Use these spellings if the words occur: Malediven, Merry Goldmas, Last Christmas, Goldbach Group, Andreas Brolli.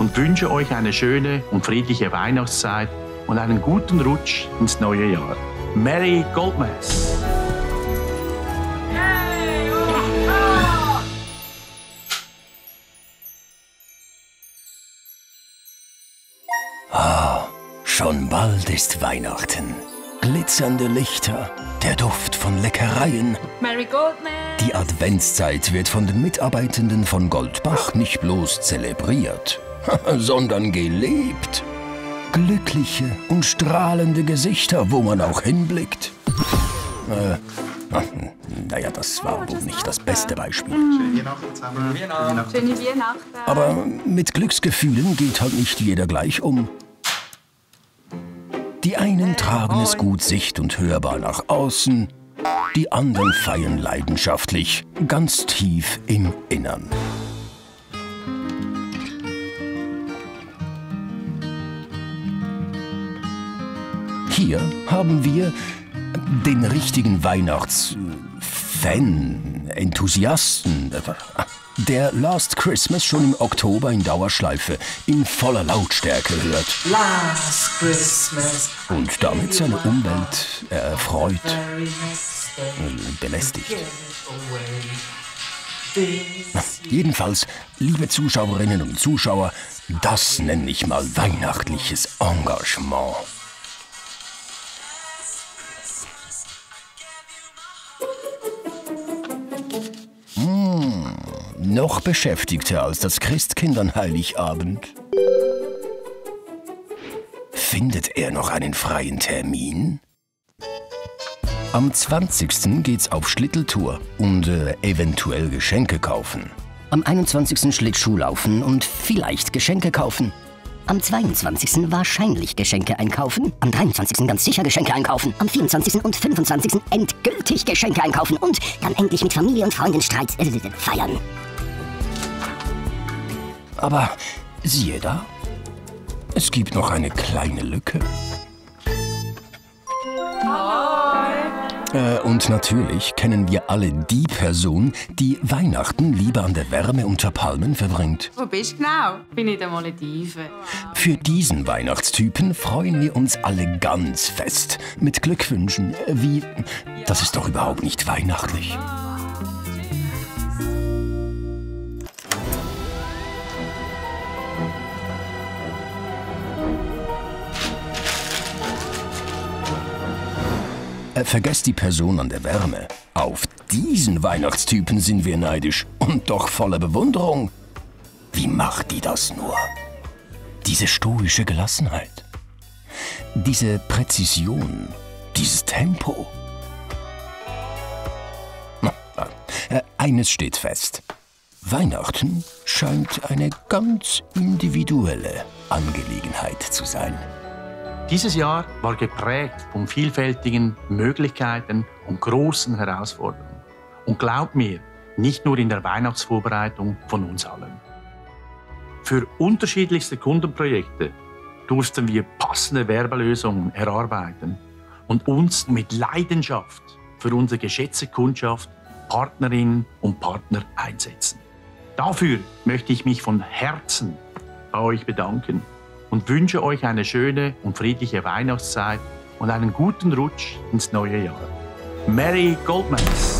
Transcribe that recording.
und wünsche euch eine schöne und friedliche Weihnachtszeit und einen guten Rutsch ins neue Jahr. Merry Goldmas! Ah, schon bald ist Weihnachten. Glitzernde Lichter, der Duft von Leckereien. Merry Goldmas! Die Adventszeit wird von den Mitarbeitenden von Goldbach nicht bloß zelebriert, sondern gelebt. Glückliche und strahlende Gesichter, wo man auch hinblickt. Naja, das war wohl nicht das beste Beispiel. Aber mit Glücksgefühlen geht halt nicht jeder gleich um. Die einen tragen es gut sicht- und hörbar nach außen, die anderen feiern leidenschaftlich, ganz tief im Innern. Hier haben wir den richtigen Weihnachtsfan, Enthusiasten, der Last Christmas schon im Oktober in Dauerschleife in voller Lautstärke hört. Last Christmas. Und damit seine Umwelt erfreut, belästigt. Jedenfalls, liebe Zuschauerinnen und Zuschauer, das nenne ich mal weihnachtliches Engagement. Noch beschäftigter als das Christkind an Heiligabend. Findet er noch einen freien Termin? Am 20. geht's auf Schlitteltour und eventuell Geschenke kaufen. Am 21. Schlittschuh laufen und vielleicht Geschenke kaufen. Am 22. wahrscheinlich Geschenke einkaufen. Am 23. ganz sicher Geschenke einkaufen. Am 24. und 25. endgültig Geschenke einkaufen. Und dann endlich mit Familie und Freunden Streit feiern. Aber siehe da, es gibt noch eine kleine Lücke. Und natürlich kennen wir alle die Person, die Weihnachten lieber an der Wärme unter Palmen verbringt. Wo bist du genau? Bin in den Malediven. Für diesen Weihnachtstypen freuen wir uns alle ganz fest. Mit Glückwünschen, wie... Das ist doch überhaupt nicht weihnachtlich. Vergesst die Person an der Wärme. Auf diesen Weihnachtstypen sind wir neidisch und doch voller Bewunderung. Wie macht die das nur? Diese stoische Gelassenheit, diese Präzision, dieses Tempo. Eines steht fest. Weihnachten scheint eine ganz individuelle Angelegenheit zu sein. Dieses Jahr war geprägt von vielfältigen Möglichkeiten und großen Herausforderungen. Und glaubt mir, nicht nur in der Weihnachtsvorbereitung von uns allen. Für unterschiedlichste Kundenprojekte durften wir passende Werbelösungen erarbeiten und uns mit Leidenschaft für unsere geschätzte Kundschaft, Partnerinnen und Partner einsetzen. Dafür möchte ich mich von Herzen bei euch bedanken und wünsche euch eine schöne und friedliche Weihnachtszeit und einen guten Rutsch ins neue Jahr. Merry Goldmas!